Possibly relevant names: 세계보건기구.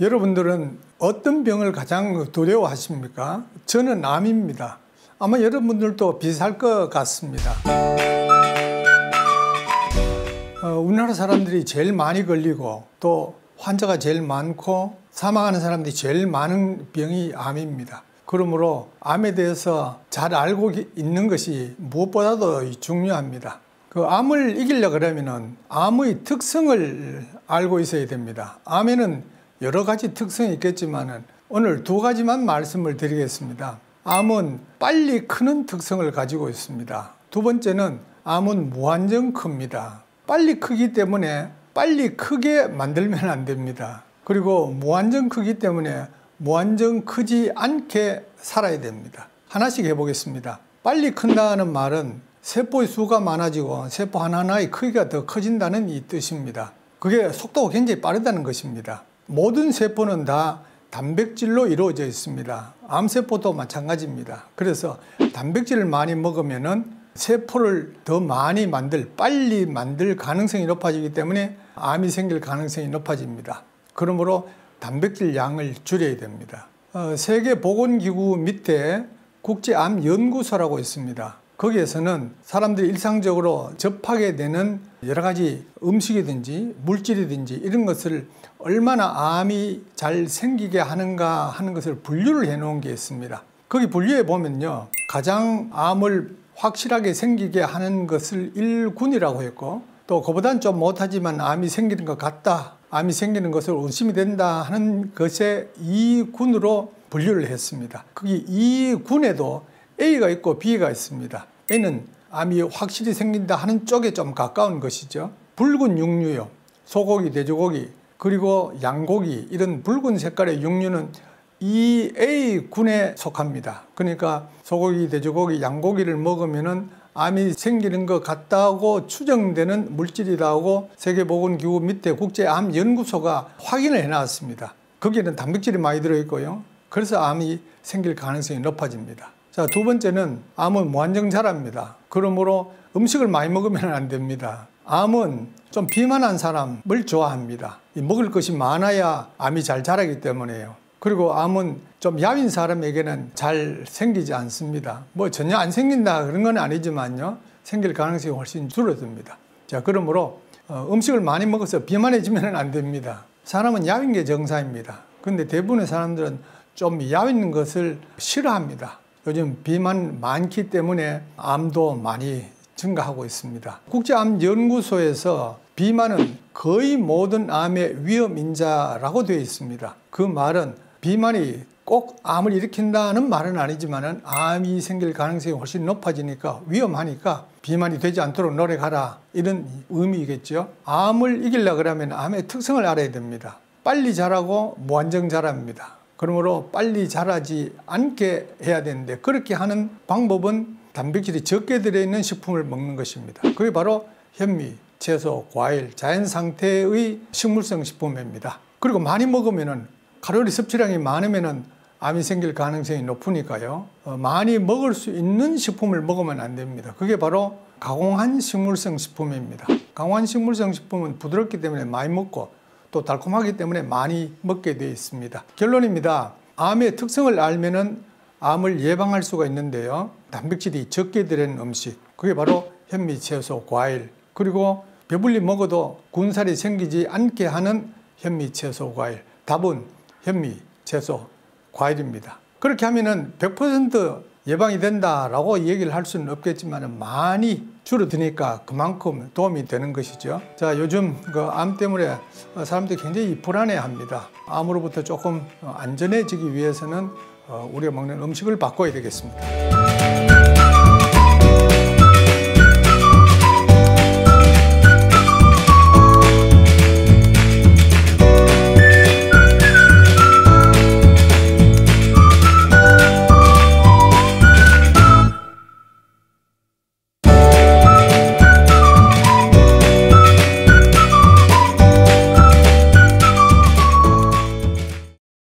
여러분들은 어떤 병을 가장 두려워하십니까? 저는 암입니다. 아마 여러분들도 비슷할 것 같습니다. 우리나라 사람들이 제일 많이 걸리고 또 환자가 제일 많고 사망하는 사람들이 제일 많은 병이 암입니다. 그러므로 암에 대해서 잘 알고 있는 것이 무엇보다도 중요합니다. 그 암을 이기려고 그러면 암의 특성을 알고 있어야 됩니다. 암에는 여러 가지 특성이 있겠지만 오늘 두 가지만 말씀을 드리겠습니다. 암은 빨리 크는 특성을 가지고 있습니다. 두 번째는 암은 무한정 큽니다. 빨리 크기 때문에 빨리 크게 만들면 안 됩니다. 그리고 무한정 크기 때문에 무한정 크지 않게 살아야 됩니다. 하나씩 해보겠습니다. 빨리 큰다는 말은 세포의 수가 많아지고 세포 하나하나의 크기가 더 커진다는 이 뜻입니다. 그게 속도가 굉장히 빠르다는 것입니다. 모든 세포는 다 단백질로 이루어져 있습니다. 암세포도 마찬가지입니다. 그래서 단백질을 많이 먹으면은 세포를 더 많이 빨리 만들 가능성이 높아지기 때문에 암이 생길 가능성이 높아집니다. 그러므로 단백질 양을 줄여야 됩니다. 세계보건기구 밑에 국제암연구소라고 있습니다. 거기에서는 사람들이 일상적으로 접하게 되는 여러 가지 음식이든지 물질이든지 이런 것을 얼마나 암이 잘 생기게 하는가 하는 것을 분류를 해 놓은 게 있습니다. 거기 분류해 보면요, 가장 암을 확실하게 생기게 하는 것을 1군이라고 했고, 또 그보다는 좀 못하지만 암이 생기는 것 같다, 암이 생기는 것을 의심이 된다 하는 것에 2군으로 분류를 했습니다. 거기 2군에도 A가 있고 B가 있습니다. A는 암이 확실히 생긴다 하는 쪽에 좀 가까운 것이죠. 붉은 육류요, 소고기, 돼지고기, 그리고 양고기, 이런 붉은 색깔의 육류는 이 A군에 속합니다. 그러니까 소고기, 돼지고기, 양고기를 먹으면 암이 생기는 것 같다고 추정되는 물질이라고 세계보건기구 밑에 국제암연구소가 확인을 해놨습니다. 거기에는 단백질이 많이 들어있고요. 그래서 암이 생길 가능성이 높아집니다. 자, 두 번째는 암은 무한정 자랍니다. 그러므로 음식을 많이 먹으면 안 됩니다. 암은 좀 비만한 사람을 좋아합니다. 먹을 것이 많아야 암이 잘 자라기 때문에요. 그리고 암은 좀 야윈 사람에게는 잘 생기지 않습니다. 뭐 전혀 안 생긴다 그런 건 아니지만요, 생길 가능성이 훨씬 줄어듭니다. 자, 그러므로 음식을 많이 먹어서 비만해지면 안 됩니다. 사람은 야윈 게 정상입니다. 근데 대부분의 사람들은 좀 야윈 것을 싫어합니다. 요즘 비만 많기 때문에 암도 많이 증가하고 있습니다. 국제암연구소에서 비만은 거의 모든 암의 위험인자라고 되어 있습니다. 그 말은 비만이 꼭 암을 일으킨다는 말은 아니지만 암이 생길 가능성이 훨씬 높아지니까, 위험하니까 비만이 되지 않도록 노력하라, 이런 의미이겠죠. 암을 이기려고 그러면 암의 특성을 알아야 됩니다. 빨리 자라고 무한정 자랍니다. 그러므로 빨리 자라지 않게 해야 되는데, 그렇게 하는 방법은 단백질이 적게 들어있는 식품을 먹는 것입니다. 그게 바로 현미, 채소, 과일, 자연 상태의 식물성 식품입니다. 그리고 많이 먹으면은 칼로리 섭취량이 많으면은 암이 생길 가능성이 높으니까요. 많이 먹을 수 있는 식품을 먹으면 안 됩니다. 그게 바로 가공한 식물성 식품입니다. 가공한 식물성 식품은 부드럽기 때문에 많이 먹고 또 달콤하기 때문에 많이 먹게 되어 있습니다. 결론입니다. 암의 특성을 알면은 암을 예방할 수가 있는데요. 단백질이 적게 들어있는 음식, 그게 바로 현미, 채소, 과일, 그리고 배불리 먹어도 군살이 생기지 않게 하는 현미, 채소, 과일. 답은 현미, 채소, 과일입니다. 그렇게 하면은 100% 예방이 된다라고 얘기를 할 수는 없겠지만 많이 줄어드니까 그만큼 도움이 되는 것이죠. 자, 요즘 그 암 때문에 사람들이 굉장히 불안해합니다. 암으로부터 조금 안전해지기 위해서는 우리가 먹는 음식을 바꿔야 되겠습니다.